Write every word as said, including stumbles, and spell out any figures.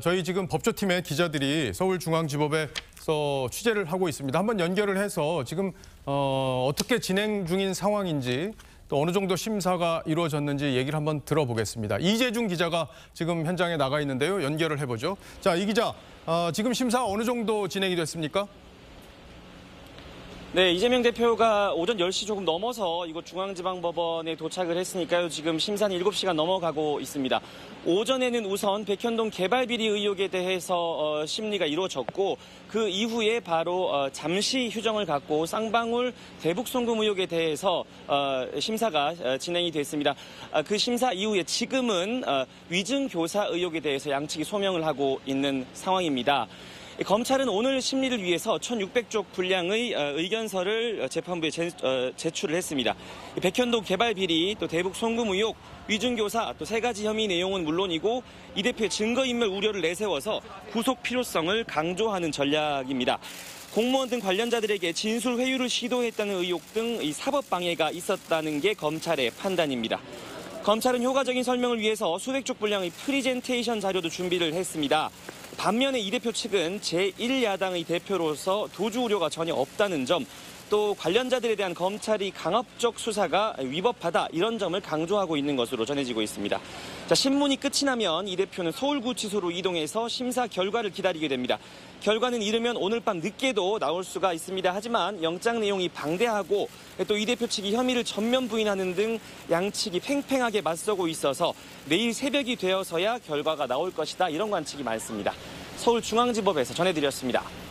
저희 지금 법조팀의 기자들이 서울중앙지법에서 취재를 하고 있습니다. 한번 연결을 해서 지금 어, 어떻게 진행 중인 상황인지 또 어느 정도 심사가 이루어졌는지 얘기를 한번 들어보겠습니다. 이재중 기자가 지금 현장에 나가 있는데요. 연결을 해보죠. 자, 이 기자, 어, 지금 심사 어느 정도 진행이 됐습니까? 네, 이재명 대표가 오전 열 시 조금 넘어서 이곳 중앙지방법원에 도착을 했으니까요. 지금 심사는 일곱 시간 넘어가고 있습니다. 오전에는 우선 백현동 개발비리 의혹에 대해서 어, 심리가 이루어졌고 그 이후에 바로 어, 잠시 휴정을 갖고 쌍방울 대북송금 의혹에 대해서 어, 심사가 어, 진행이 됐습니다. 아, 그 심사 이후에 지금은 어, 위증교사 의혹에 대해서 양측이 소명을 하고 있는 상황입니다. 검찰은 오늘 심리를 위해서 천육백 쪽 분량의 의견서를 재판부에 제출을 했습니다. 백현동 개발 비리, 또 대북 송금 의혹, 위증교사, 또 세 가지 혐의 내용은 물론이고 이 대표의 증거인멸 우려를 내세워서 구속 필요성을 강조하는 전략입니다. 공무원 등 관련자들에게 진술 회유를 시도했다는 의혹 등 이 사법 방해가 있었다는 게 검찰의 판단입니다. 검찰은 효과적인 설명을 위해서 수백 쪽 분량의 프리젠테이션 자료도 준비를 했습니다. 반면에 이 대표 측은 제일 야당의 대표로서 도주 우려가 전혀 없다는 점, 또 관련자들에 대한 검찰이 강압적 수사가 위법하다 이런 점을 강조하고 있는 것으로 전해지고 있습니다. 자, 신문이 끝이 나면 이 대표는 서울구치소로 이동해서 심사 결과를 기다리게 됩니다. 결과는 이르면 오늘 밤 늦게도 나올 수가 있습니다. 하지만 영장 내용이 방대하고 또 이 대표 측이 혐의를 전면 부인하는 등 양측이 팽팽하게 맞서고 있어서 내일 새벽이 되어서야 결과가 나올 것이다 이런 관측이 많습니다. 서울중앙지법에서 전해드렸습니다.